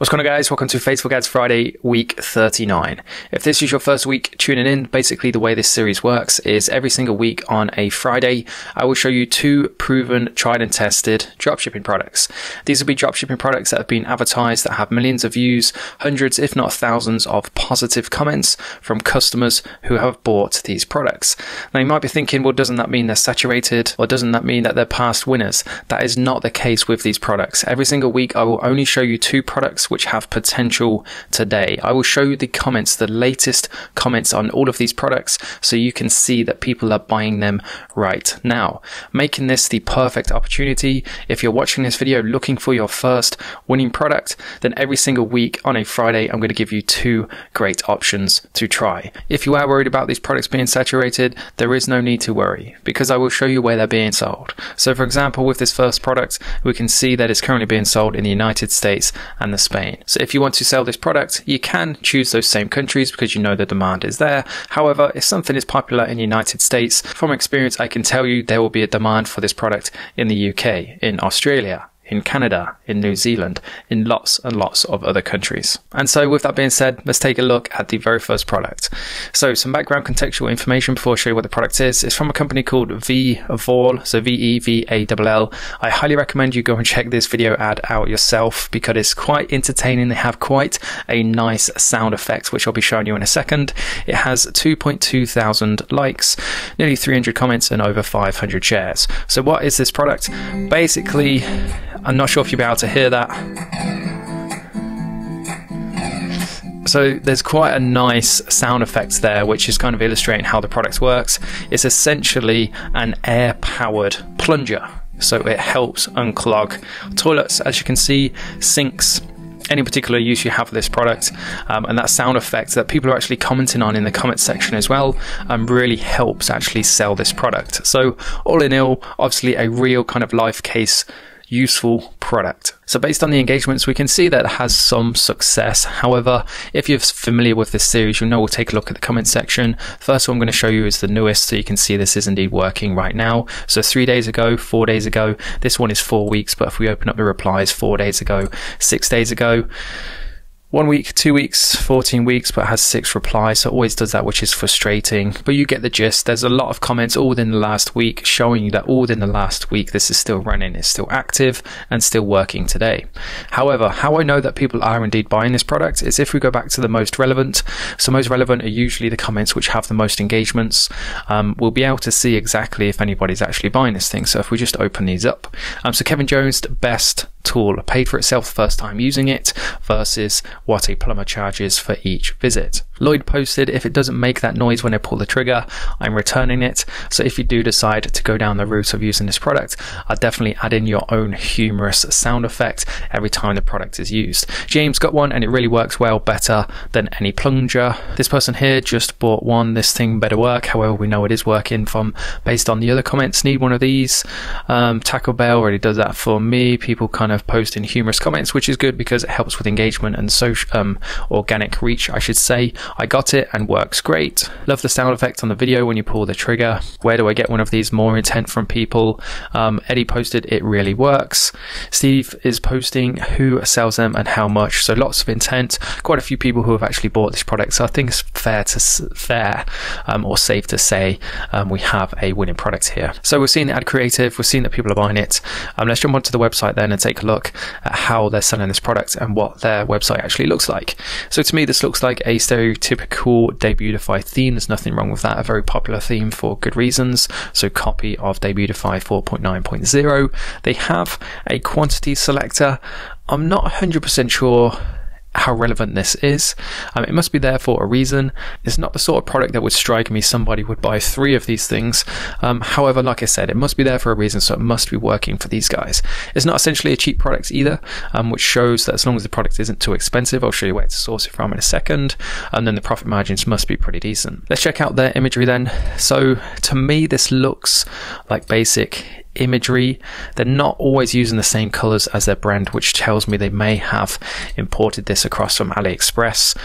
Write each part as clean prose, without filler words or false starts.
What's going on, guys? Welcome to Facebook Ads Friday, week 39. If this is your first week tuning in, basically the way this series works is every single week on a Friday, I will show you two proven, tried and tested dropshipping products. These will be dropshipping products that have been advertised, that have millions of views, hundreds, if not thousands of positive comments from customers who have bought these products. Now you might be thinking, well, doesn't that mean they're saturated? Or doesn't that mean that they're past winners? That is not the case with these products. Every single week, I will only show you two products which have potential today. I will show you the comments, the latest comments on all of these products, so you can see that people are buying them right now, making this the perfect opportunity. If you're watching this video looking for your first winning product, then every single week on a Friday, I'm going to give you two great options to try. If you are worried about these products being saturated, there is no need to worry, because I will show you where they're being sold. So for example, with this first product, we can see that it's currently being sold in the United States and Spain. So if you want to sell this product, you can choose those same countries because you know the demand is there. However, if something is popular in the United States, from experience I can tell you there will be a demand for this product in the UK, in Australia, in Canada, in New Zealand, in lots and lots of other countries. And so with that being said, let's take a look at the very first product. So some background contextual information before I show you what the product is. It's from a company called VEVALL, so V-E-V-A-L-L. I highly recommend you go and check this video ad out yourself because it's quite entertaining. They have quite a nice sound effect, which I'll be showing you in a second. It has 2.2 thousand likes, nearly 300 comments and over 500 shares. So what is this product? Basically, I'm not sure if you'll be able to hear that. So there's quite a nice sound effect there, which is kind of illustrating how the product works. It's essentially an air-powered plunger. So it helps unclog toilets, as you can see, sinks, any particular use you have for this product, and that sound effect that people are actually commenting on in the comment section as well really helps actually sell this product. So all in all, obviously a real kind of life case useful product. So based on the engagements, we can see that it has some success. However, if you're familiar with this series, you'll know we'll take a look at the comment section. First one I'm going to show you is the newest, so you can see this is indeed working right now. So 3 days ago, 4 days ago, this one is 4 weeks, but if we open up the replies, 4 days ago, 6 days ago, 1 week, 2 weeks, 14 weeks, but has 6 replies. So it always does that, which is frustrating, but you get the gist. There's a lot of comments all within the last week showing you that all within the last week, this is still running, it's still active and still working today. However, how I know that people are indeed buying this product is if we go back to the most relevant. So most relevant are usually the comments which have the most engagements. We'll be able to see exactly if anybody's actually buying this thing. So if we just open these up, so Kevin Jones, best tool, paid for itself the first time using it versus what a plumber charges for each visit. Lloyd posted, if it doesn't make that noise when I pull the trigger, I'm returning it. So if you do decide to go down the route of using this product, I'd definitely add in your own humorous sound effect every time the product is used. James got one and it really works well, better than any plunger. This person here just bought one, this thing better work. However, we know it is working from based on the other comments. Need one of these. Taco Bell already does that for me. People kind of post in humorous comments, which is good because it helps with engagement and social organic reach, I should say. I got it and works great. Love the sound effect on the video when you pull the trigger. Where do I get one of these? More intent from people. Eddie posted, it really works. Steve is posting who sells them and how much. So lots of intent. Quite a few people who have actually bought this product. So I think it's safe to say we have a winning product here. So we're seeing the ad creative. We're seeing that people are buying it. Let's jump onto the website then and take a look at how they're selling this product and what their website actually looks like. So to me, this looks like a stereotypical Debutify theme. There's nothing wrong with that, a very popular theme for good reasons. So copy of Debutify 4.9.0. They have a quantity selector. I'm not 100% sure how relevant this is. It must be there for a reason. It's not the sort of product that would strike me somebody would buy 3 of these things. However, like I said, it must be there for a reason, so it must be working for these guys. It's not essentially a cheap product either, which shows that as long as the product isn't too expensive, I'll show you where to source it from in a second, and then the profit margins must be pretty decent. Let's check out their imagery then. So to me, this looks like basic imagery. They're not always using the same colors as their brand, which tells me they may have imported this across from AliExpress.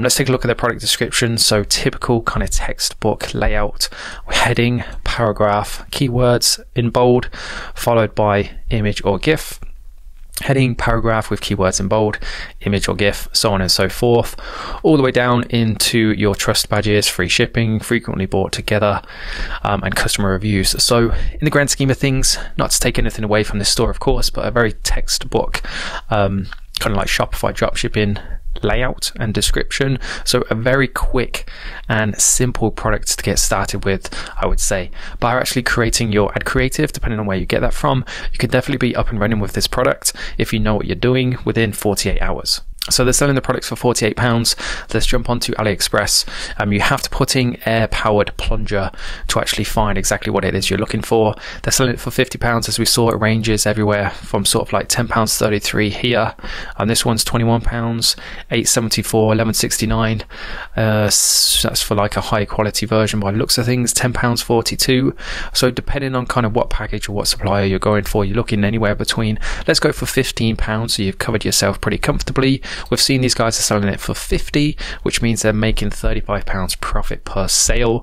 Let's take a look at their product description. So typical kind of textbook layout, heading, paragraph, keywords in bold, followed by image or GIF. heading, paragraph with keywords in bold, image or GIF, so on and so forth, all the way down into your trust badges, free shipping, frequently bought together, and customer reviews. So in the grand scheme of things, not to take anything away from this store, of course, but a very textbook, kind of like Shopify dropshipping layout and description. So a very quick and simple product to get started with, I would say. By actually creating your ad creative, depending on where you get that from, you could definitely be up and running with this product if you know what you're doing within 48 hours. So they're selling the products for £48. Let's jump onto AliExpress. You have to put in air-powered plunger to actually find exactly what it is you're looking for. They're selling it for £50. As we saw, it ranges everywhere from sort of like £10.33 here, and this one's £21, £8.74, £11.69. That's for like a high quality version by the looks of things, £10.42. So depending on kind of what package or what supplier you're going for, you're looking anywhere between. Let's go for £15, so you've covered yourself pretty comfortably. We've seen these guys are selling it for £50, which means they're making £35 profit per sale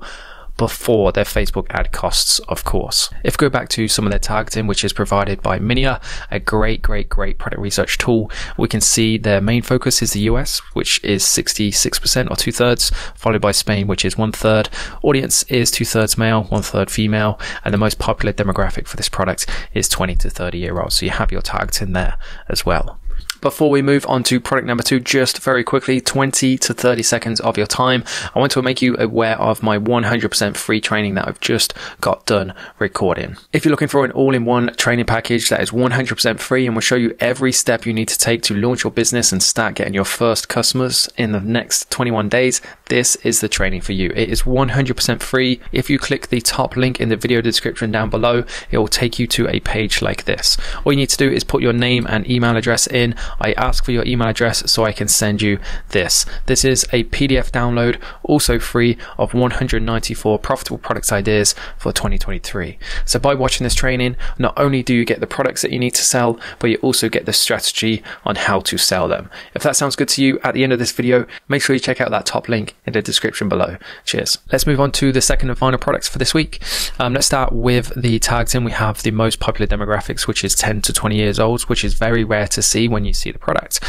before their Facebook ad costs, of course. If we go back to some of their targeting, which is provided by Minia, a great product research tool, we can see their main focus is the US, which is 66% or 2/3, followed by Spain, which is 1/3. Audience is 2/3 male, 1/3 female, and the most popular demographic for this product is 20 to 30-year olds. So you have your targeting there as well. Before we move on to product number two, just very quickly, 20 to 30 seconds of your time. I want to make you aware of my 100% free training that I've just got done recording. If you're looking for an all-in-one training package that is 100% free and will show you every step you need to take to launch your business and start getting your first customers in the next 21 days, this is the training for you. It is 100% free. If you click the top link in the video description down below, it will take you to a page like this. All you need to do is put your name and email address in. I ask for your email address so I can send you this. This is a PDF download, also free, of 194 profitable product ideas for 2023. So by watching this training, not only do you get the products that you need to sell, but you also get the strategy on how to sell them. If that sounds good to you at the end of this video, make sure you check out that top link in the description below. Cheers. Let's move on to the second and final products for this week. Let's start with the targeting. We have the most popular demographics, which is 10 to 20 years old, which is very rare to see when you see the product.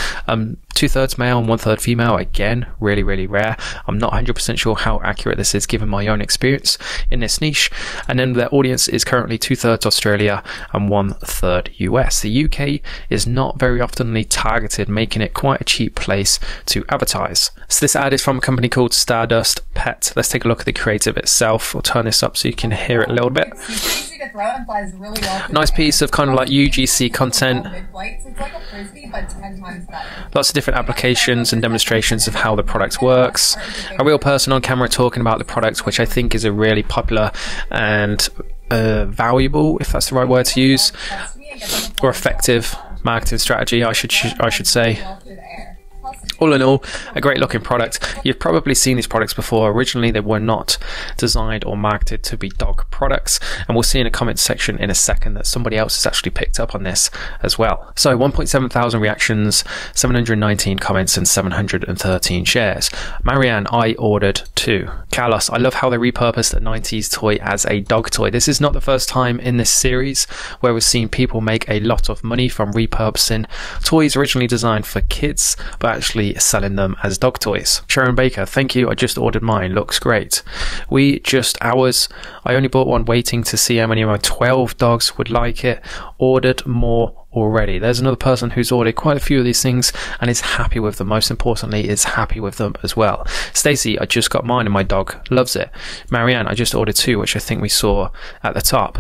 2/3 male and 1/3 female, again, really rare. I'm not 100% sure how accurate this is given my own experience in this niche. And then their audience is currently 2/3 Australia and 1/3 US. The UK is not very oftenly targeted, making it quite a cheap place to advertise. So this ad is from a company called Stardust Pet. Let's take a look at the creative itself. We'll turn this up so you can hear it a little bit. Nice piece of kind of like UGC content. Lots of different applications and demonstrations of how the product works. A real person on camera talking about the product, which I think is a really popular and valuable, if that's the right word to use, or effective marketing strategy, I should say. All in all, a great looking product. You've probably seen these products before. Originally, they were not designed or marketed to be dog products. And we'll see in a comment section in a second that somebody else has actually picked up on this as well. So 1.7 thousand reactions, 719 comments, and 713 shares. Marianne, I ordered 2. Carlos, I love how they repurposed the 90s toy as a dog toy. This is not the first time in this series where we've seen people make a lot of money from repurposing toys originally designed for kids, but actually selling them as dog toys. Sharon Baker, thank you, I just ordered mine, looks great. We just hours, I only bought one waiting to see how many of my 12 dogs would like it, ordered more already. There's another person who's ordered quite a few of these things and is happy with them. Most importantly, is happy with them as well. Stacy, I just got mine and my dog loves it. Marianne, I just ordered 2, which I think we saw at the top.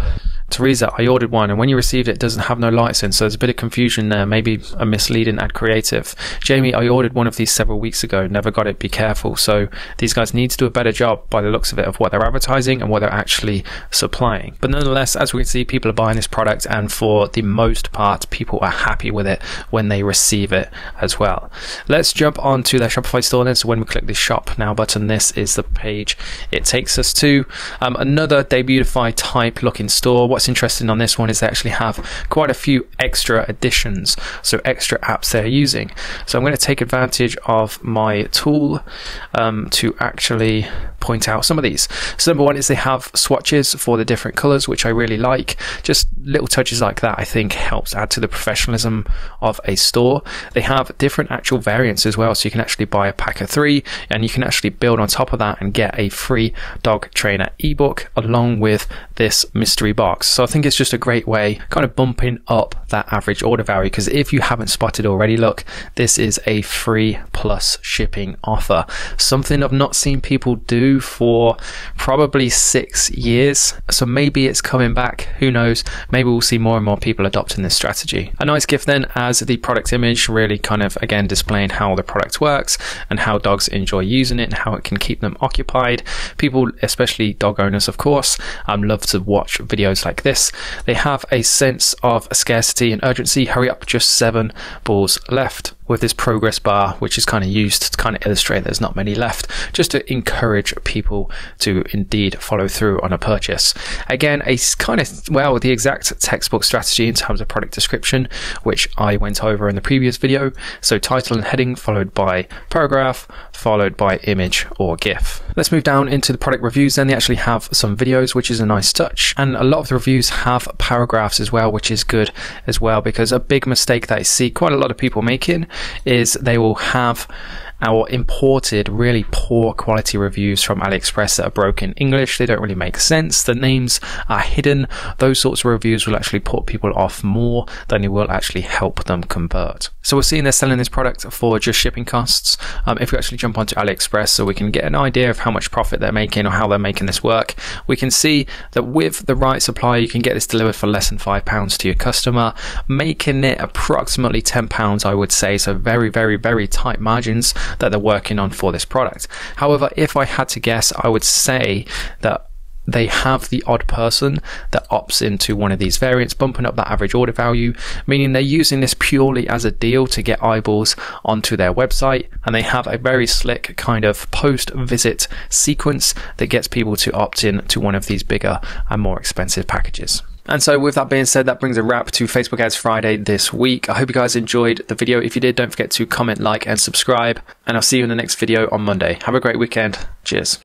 Teresa, I ordered one and when you received it, it doesn't have no lights in, so there's a bit of confusion there, maybe a misleading ad creative. Jamie, I ordered one of these several weeks ago, never got it, be careful. So these guys need to do a better job by the looks of it of what they're advertising and what they're actually supplying. But nonetheless, as we can see, people are buying this product and for the most part, people are happy with it when they receive it as well. Let's jump onto their Shopify store then. So when we click the shop now button, this is the page it takes us to. Another Debutify type looking store. What's interesting on this one is they actually have quite a few extra additions, so extra apps they're using. So I'm going to take advantage of my tool to actually point out some of these. So number one is they have swatches for the different colors, which I really like. Just little touches like that I think helps add to the professionalism of a store. They have different actual variants as well, so you can actually buy a pack of 3 and you can actually build on top of that and get a free dog trainer ebook along with this mystery box. So I think it's just a great way kind of bumping up that average order value, because if you haven't spotted already, look, this is a free plus shipping offer, something I've not seen people do for probably 6 years. So maybe it's coming back, who knows, maybe we'll see more and more people adopting this strategy. A nice gift then as the product image, really kind of again displaying how the product works and how dogs enjoy using it and how it can keep them occupied. People, especially dog owners of course, love to watch videos like this. They have a sense of scarcity and urgency. Hurry up, just 7 balls left, with this progress bar, which is kind of used to kind of illustrate there's not many left, just to encourage people to indeed follow through on a purchase. Again, a kind of, well, the exact textbook strategy in terms of product description, which I went over in the previous video. So title and heading, followed by paragraph, followed by image or GIF. Let's move down into the product reviews. Then they actually have some videos, which is a nice touch. And a lot of the reviews have paragraphs as well, which is good as well, because a big mistake that I see quite a lot of people making is they will have our imported really poor quality reviews from AliExpress that are broken English. They don't really make sense. The names are hidden. Those sorts of reviews will actually put people off more than it will actually help them convert. So we're seeing they're selling this product for just shipping costs. If we actually jump onto AliExpress so we can get an idea of how much profit they're making or how they're making this work, we can see that with the right supplier, you can get this delivered for less than £5 to your customer, making it approximately £10, I would say. So very, very, very tight margins that they're working on for this product. However, if I had to guess, I would say that they have the odd person that opts into one of these variants, bumping up that average order value, meaning they're using this purely as a deal to get eyeballs onto their website. And they have a very slick kind of post visit sequence that gets people to opt in to one of these bigger and more expensive packages. And so with that being said, that brings a wrap to Facebook Ads Friday this week. I hope you guys enjoyed the video. If you did, don't forget to comment, like, and subscribe. And I'll see you in the next video on Monday. Have a great weekend. Cheers.